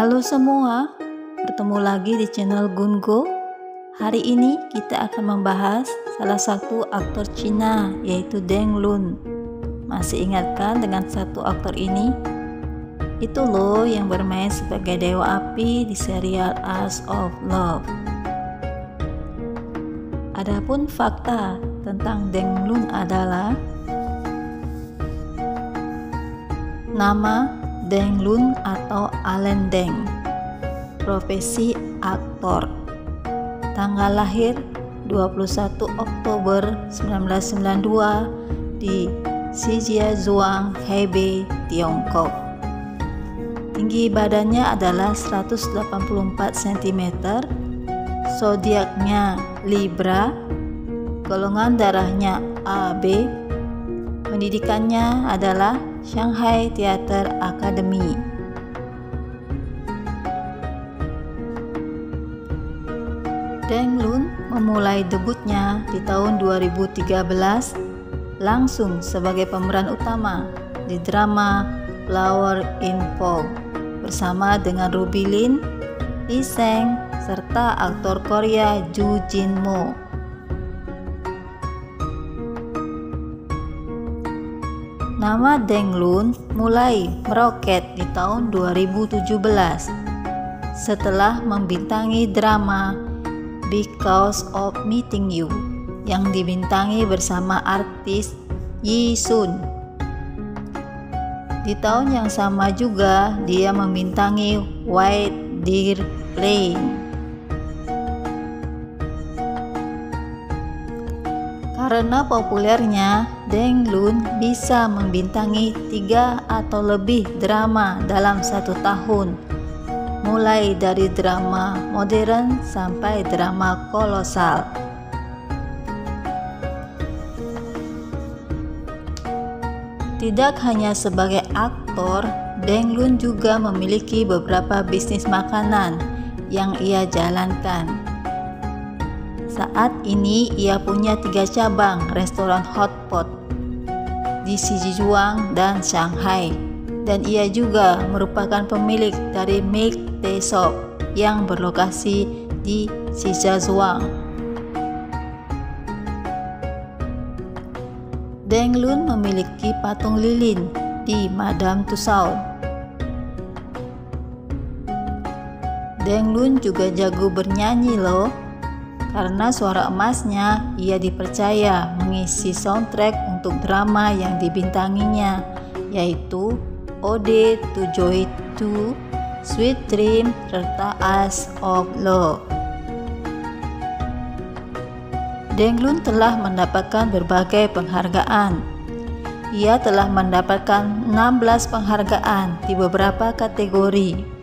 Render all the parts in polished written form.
Halo semua, bertemu lagi di channel GunGo. Hari ini kita akan membahas salah satu aktor Cina, yaitu Deng Lun. Masih ingatkan dengan satu aktor ini? Itu loh yang bermain sebagai Dewa Api di serial As of Love. Adapun fakta tentang Deng Lun adalah nama Deng Lun atau Alendeng, profesi aktor, tanggal lahir 21 Oktober 1992 di Shijiazhuang, Hebei, Tiongkok. Tinggi badannya adalah 184 cm, zodiaknya Libra, golongan darahnya AB, pendidikannya adalah Shanghai Theater Academy. Deng Lun memulai debutnya di tahun 2013 langsung sebagai pemeran utama di drama Flower in Fog bersama dengan Ruby Lin, Li Sheng, serta aktor Korea Ju Jin Mo. Nama Deng Lun mulai meroket di tahun 2017 setelah membintangi drama Because of Meeting You yang dibintangi bersama artis Yi Sun. Di tahun yang sama juga dia membintangi White Deer Play. Karena populernya, Deng Lun bisa membintangi 3 atau lebih drama dalam satu tahun, mulai dari drama modern sampai drama kolosal. Tidak hanya sebagai aktor, Deng Lun juga memiliki beberapa bisnis makanan yang ia jalankan. Saat ini ia punya 3 cabang restoran hotpot di Shijiazhuang dan Shanghai, dan ia juga merupakan pemilik dari milk tea shop yang berlokasi di Shijiazhuang. Deng Lun memiliki patung lilin di Madame Tussaud. Deng Lun juga jago bernyanyi loh. Karena suara emasnya, ia dipercaya mengisi soundtrack untuk drama yang dibintanginya, yaitu Ode to Joy 2, Sweet Dream, serta As of Love. Deng Lun telah mendapatkan berbagai penghargaan. Ia telah mendapatkan 16 penghargaan di beberapa kategori.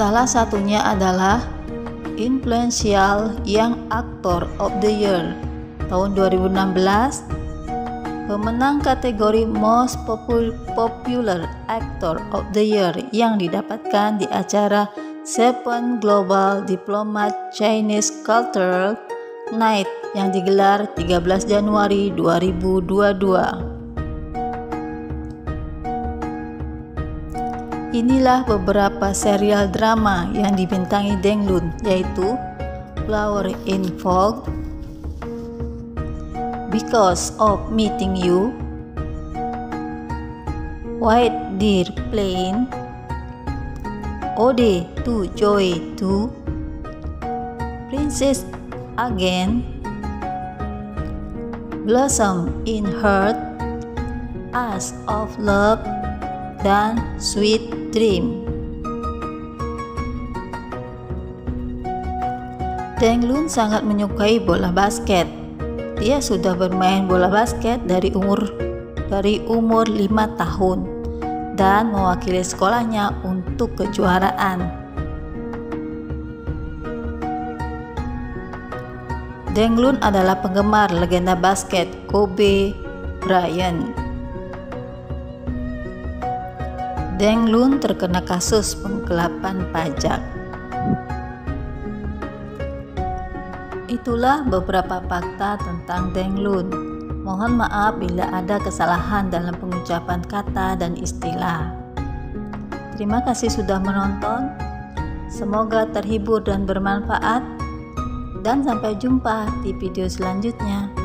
Salah satunya adalah Influential Young Actor of the Year tahun 2016, pemenang kategori Most Popular Actor of the Year yang didapatkan di acara Seven Global Diplomat Chinese Culture Night yang digelar 13 Januari 2022. Inilah beberapa serial drama yang dibintangi Deng Lun, yaitu Flower in Fog, Because of Meeting You, White Deer Play, Ode to Joy 2, Princess Again, Blossom in Heart, As of Love, dan Sweet Dream. Deng Lun sangat menyukai bola basket. Dia sudah bermain bola basket dari umur 5 tahun dan mewakili sekolahnya untuk kejuaraan. Deng Lun adalah penggemar legenda basket Kobe Bryant. Deng Lun terkena kasus penggelapan pajak. Itulah beberapa fakta tentang Deng Lun. Mohon maaf bila ada kesalahan dalam pengucapan kata dan istilah. Terima kasih sudah menonton. Semoga terhibur dan bermanfaat. Dan sampai jumpa di video selanjutnya.